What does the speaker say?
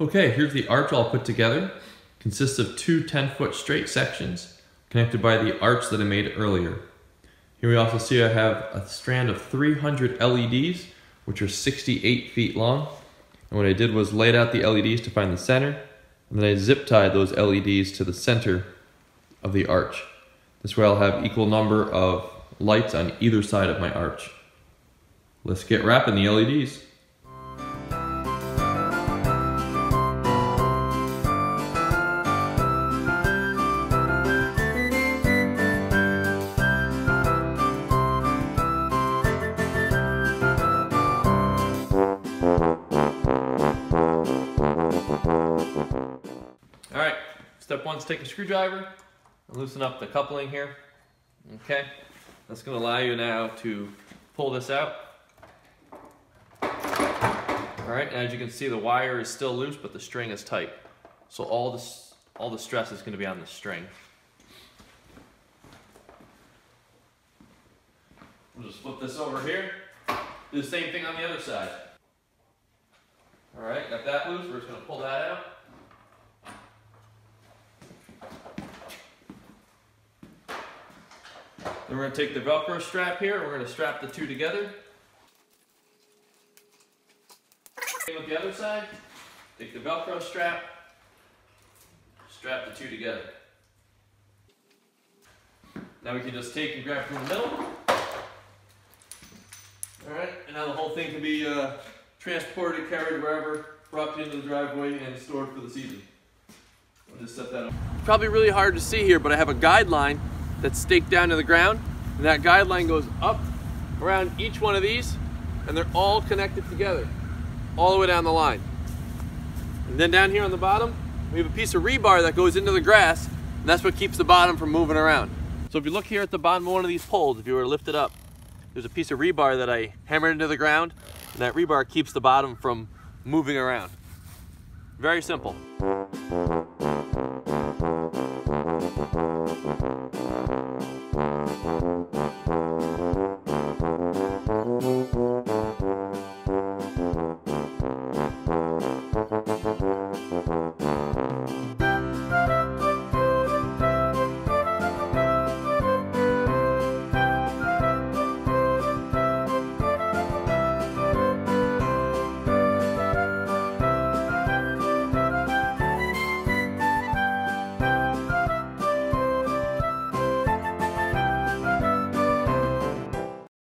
Okay, here's the arch all put together. Consists of two 10-foot straight sections connected by the arch that I made earlier. Here we also see I have a strand of 300 LEDs, which are 68 feet long. And what I did was laid out the LEDs to find the center, and then I zip tied those LEDs to the center of the arch. This way I'll have equal number of lights on either side of my arch. Let's get wrapping the LEDs. Alright, step one is take a screwdriver and loosen up the coupling here. Okay, that's going to allow you now to pull this out. Alright, as you can see, the wire is still loose, but the string is tight. So all the stress is going to be on the string. We'll just flip this over here. Do the same thing on the other side. Alright, got that loose. We're just going to pull that out. Then we're going to take the Velcro strap here and we're going to strap the two together. Same with the other side. Take the Velcro strap, strap the two together. Now we can just take and grab from the middle. Alright, and now the whole thing can be transported, carried wherever, brought into the driveway and stored for the season. We'll just set that up. Probably really hard to see here, but I have a guideline that's staked down to the ground, and that guideline goes up around each one of these, and they're all connected together all the way down the line. And then down here on the bottom we have a piece of rebar that goes into the grass, and that's what keeps the bottom from moving around. So if you look here at the bottom of one of these poles, if you were to lift it up, there's a piece of rebar that I hammered into the ground, and that rebar keeps the bottom from moving around. Very simple.